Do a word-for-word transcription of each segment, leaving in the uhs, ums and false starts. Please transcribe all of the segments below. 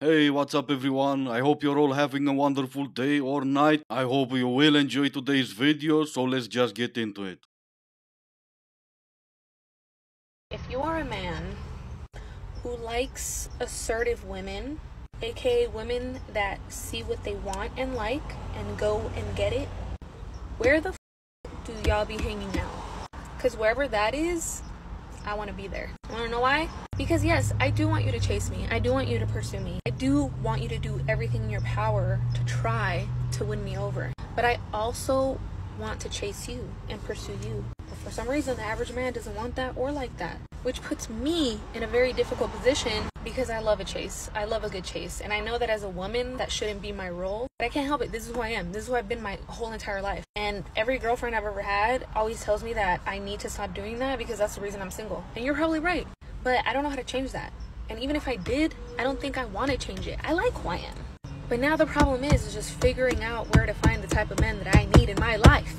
Hey, what's up everyone? I hope you're all having a wonderful day or night. I hope you will enjoy today's video, so let's just get into it. If you are a man who likes assertive women, aka women that see what they want and like and go and get it, where the f do y'all be hanging out? Because wherever that is, I want to be there. I want to know why? Because yes, I do want you to chase me. I do want you to pursue me. I do want you to do everything in your power to try to win me over. But I also want to chase you and pursue you. But for some reason, the average man doesn't want that or like that, which puts me in a very difficult position because I love a chase. I love a good chase. And I know that as a woman, that shouldn't be my role, but I can't help it. This is who I am. This is who I've been my whole entire life. And every girlfriend I've ever had always tells me that I need to stop doing that because that's the reason I'm single. And you're probably right, but I don't know how to change that. And even if I did, I don't think I want to change it. I like who I am. But now the problem is, is just figuring out where to find the type of men that I need in my life.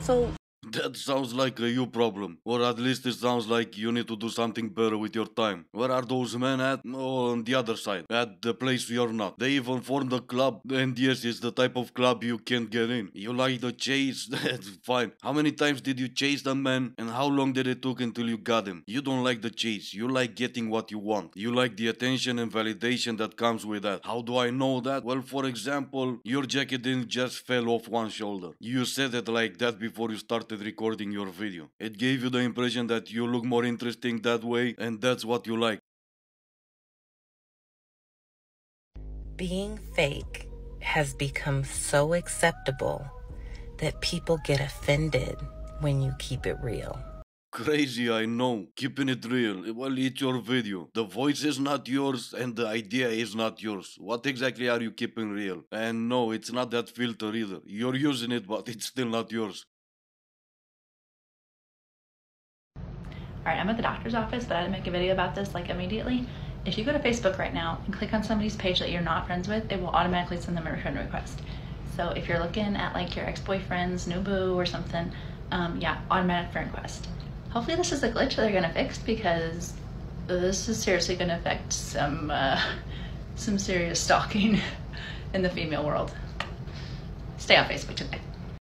So that sounds like a you problem, or at least it sounds like you need to do something better with your time. Where are those men at? Oh, on the other side, at the place you're not. They even formed a club, and yes, it's the type of club you can't get in. You like the chase, that's fine. How many times did you chase the man, and how long did it take until you got him? You don't like the chase, you like getting what you want. You like the attention and validation that comes with that. How do I know that? Well, for example, your jacket didn't just fell off one shoulder. You said it like that before you started recording your video. It gave you the impression that you look more interesting that way, and that's what you like. Being fake has become so acceptable that people get offended when you keep it real. Crazy, I know. Keeping it real. Well, it's your video. The voice is not yours and the idea is not yours. What exactly are you keeping real? And no, it's not that filter either. You're using it, but it's still not yours. Alright, I'm at the doctor's office, but I didn't make a video about this like immediately. If you go to Facebook right now and click on somebody's page that you're not friends with, it will automatically send them a friend request. So if you're looking at like your ex-boyfriend's new boo or something, um, yeah, automatic friend request. Hopefully this is a glitch that they're gonna fix, because this is seriously gonna affect some uh, some serious stalking in the female world. Stay on Facebook today.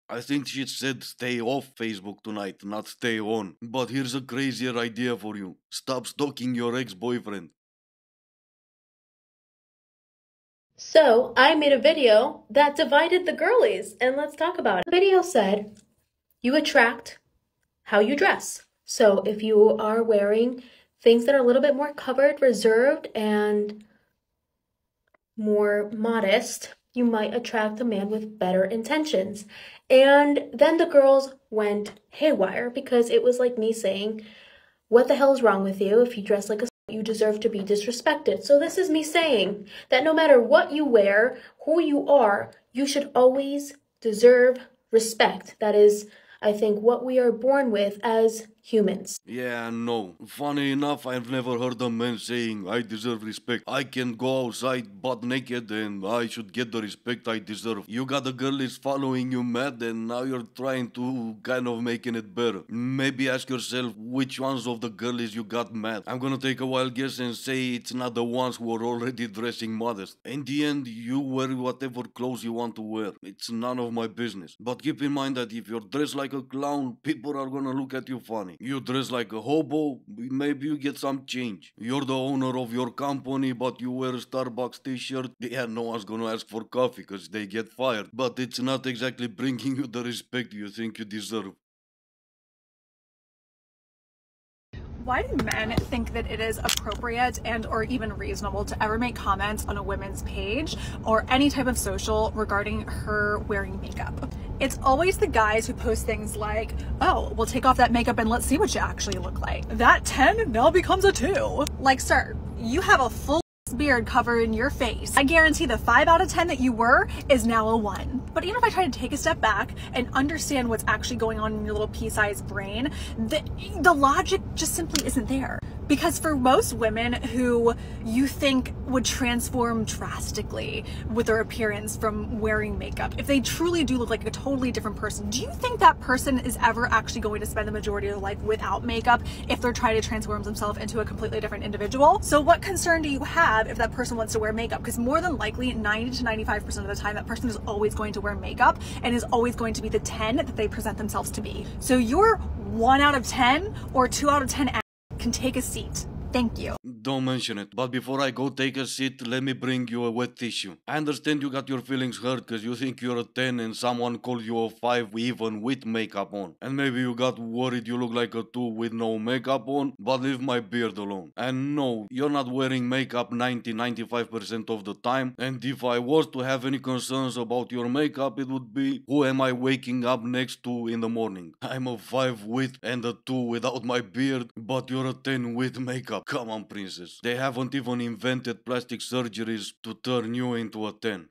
I think she said stay off Facebook tonight, not stay on. But here's a crazier idea for you. Stop stalking your ex-boyfriend. So, I made a video that divided the girlies, and let's talk about it. The video said, you attract how you dress. So, if you are wearing things that are a little bit more covered, reserved, and more modest, you might attract a man with better intentions. And then the girls went haywire, because it was like me saying, what the hell is wrong with you? If you dress like a s***, you deserve to be disrespected. So this is me saying that no matter what you wear, who you are, you should always deserve respect. That is, I think, what we are born with as humans. Yeah, no. Funny enough, I've never heard a man saying, I deserve respect. I can go outside butt naked and I should get the respect I deserve. You got a girl is following you mad and now you're trying to kind of making it better. Maybe ask yourself which ones of the girlies you got mad. I'm gonna take a wild guess and say it's not the ones who are already dressing modest. In the end, you wear whatever clothes you want to wear. It's none of my business. But keep in mind that if you're dressed like a clown, people are gonna look at you funny. You dress like a hobo, maybe you get some change. You're the owner of your company, but you wear a Starbucks t-shirt. Yeah, no one's gonna ask for coffee, because they get fired. But it's not exactly bringing you the respect you think you deserve. Why do men think that it is appropriate and or even reasonable to ever make comments on a woman's page or any type of social regarding her wearing makeup? It's always the guys who post things like, oh, we'll take off that makeup and let's see what you actually look like. That ten now becomes a two. Like, sir, you have a full beard covering your face. I guarantee the five out of ten that you were is now a one. But even if I try to take a step back and understand what's actually going on in your little pea-sized brain, the, the logic just simply isn't there. Because for most women who you think would transform drastically with their appearance from wearing makeup, if they truly do look like a totally different person, do you think that person is ever actually going to spend the majority of their life without makeup if they're trying to transform themselves into a completely different individual? So what concern do you have if that person wants to wear makeup? Because more than likely, ninety to ninety-five percent of the time, that person is always going to wear makeup and is always going to be the ten that they present themselves to be. So your one out of ten or two out of ten can take a seat. Thank you. Don't mention it. But before I go take a seat, let me bring you a wet tissue. I understand you got your feelings hurt because you think you're a ten and someone called you a five even with makeup on. And maybe you got worried you look like a two with no makeup on, but leave my beard alone. And no, you're not wearing makeup ninety to ninety-five percent of the time. And if I was to have any concerns about your makeup, it would be, who am I waking up next to in the morning? I'm a five with and a two without my beard, but you're a ten with makeup. Come on, princess. They haven't even invented plastic surgeries to turn you into a ten.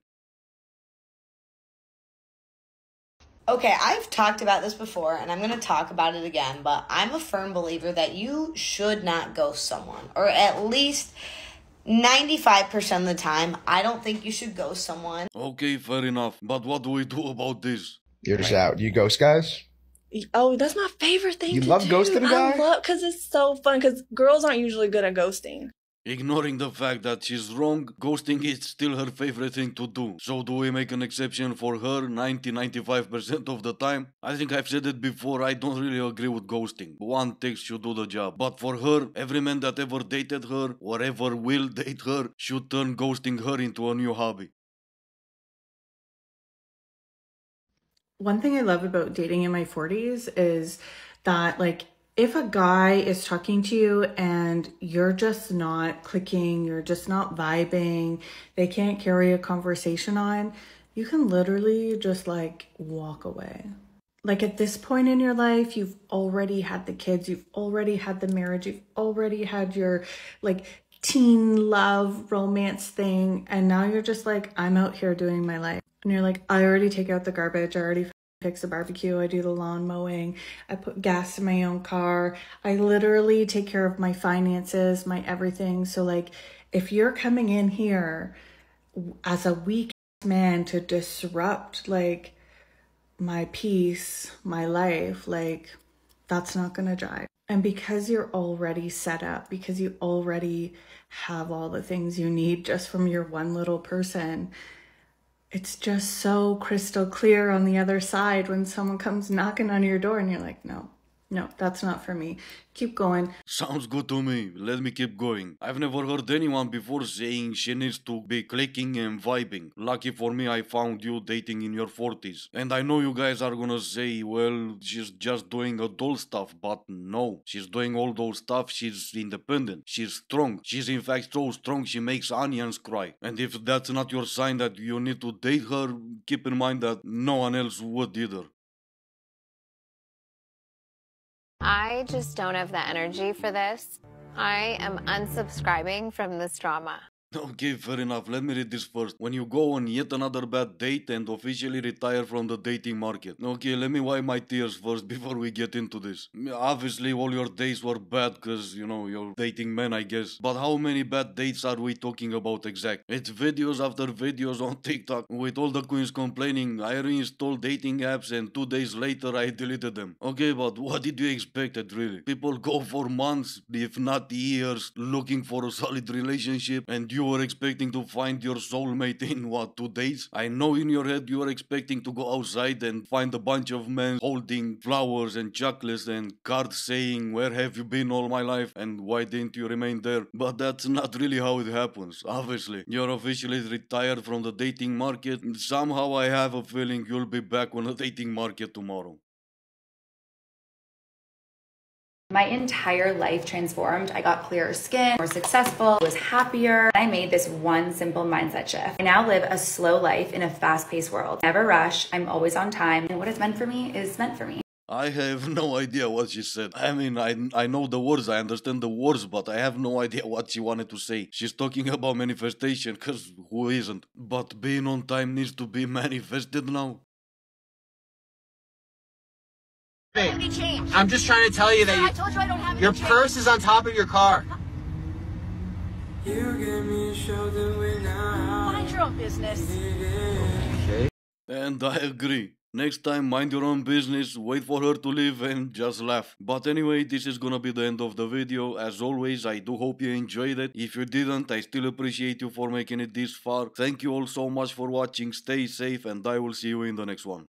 Okay, I've talked about this before, and I'm going to talk about it again, but I'm a firm believer that you should not ghost someone, or at least ninety-five percent of the time, I don't think you should ghost someone. Okay, fair enough, but what do we do about this? You're just out. You ghost guys? Oh, that's my favorite thing. You to love do. Ghosting a guy? I love, because it's so fun, because girls aren't usually good at ghosting. Ignoring the fact that she's wrong, ghosting is still her favorite thing to do. So do we make an exception for her ninety to ninety-five percent of the time? I think I've said it before, I don't really agree with ghosting. One text should do the job. But for her, every man that ever dated her, or ever will date her, should turn ghosting her into a new hobby. One thing I love about dating in my forties is that, like, if a guy is talking to you and you're just not clicking, you're just not vibing, they can't carry a conversation on, you can literally just, like, walk away. Like, at this point in your life, you've already had the kids, you've already had the marriage, you've already had your, like, teen love romance thing, and now you're just like, I'm out here doing my life. And you're like, I already take out the garbage, I already fix the barbecue, I do the lawn mowing, I put gas in my own car, I literally take care of my finances, my everything. So, like, if you're coming in here as a weak man to disrupt, like, my peace, my life, like, that's not gonna jive. And because you're already set up, because you already have all the things you need just from your one little person, it's just so crystal clear on the other side when someone comes knocking on your door and you're like, no, no, that's not for me. Keep going. Sounds good to me. Let me keep going. I've never heard anyone before saying she needs to be clicking and vibing. Lucky for me, I found you dating in your forties. And I know you guys are gonna say, well, she's just doing adult stuff, but no. She's doing all those stuff. She's independent. She's strong. She's in fact so strong she makes onions cry. And if that's not your sign that you need to date her, keep in mind that no one else would either. I just don't have the energy for this. I am unsubscribing from this drama. Okay, fair enough. Let me read this first. When you go on yet another bad date and officially retire from the dating market. Okay, let me wipe my tears first before we get into this. Obviously, all your dates were bad because, you know, you're dating men, I guess. But how many bad dates are we talking about exactly? It's videos after videos on TikTok with all the queens complaining, I reinstalled dating apps and two days later I deleted them. Okay, but what did you expect, really? People go for months, if not years, looking for a solid relationship, and you were expecting to find your soulmate in, what, two days? I know in your head you were expecting to go outside and find a bunch of men holding flowers and chocolates and cards saying, where have you been all my life and why didn't you remain there? But that's not really how it happens, obviously. You're officially retired from the dating market. Somehow I have a feeling you'll be back on the dating market tomorrow. My entire life transformed. I got clearer skin, more successful, was happier. I made this one simple mindset shift. I now live a slow life in a fast-paced world. Never rush, I'm always on time, and what is meant for me is meant for me. I have no idea what she said. I mean, I, I know the words, I understand the words, but I have no idea what she wanted to say. She's talking about manifestation, because who isn't? But being on time needs to be manifested now. Thing. I'm just trying to tell you that yeah, you, I told you I don't have your purse change. Is on top of your car. You give me a shoulder when I mind your own business. Okay. And I agree. Next time, mind your own business, wait for her to leave and just laugh. But anyway, this is gonna be the end of the video. As always, I do hope you enjoyed it. If you didn't, I still appreciate you for making it this far. Thank you all so much for watching. Stay safe and I will see you in the next one.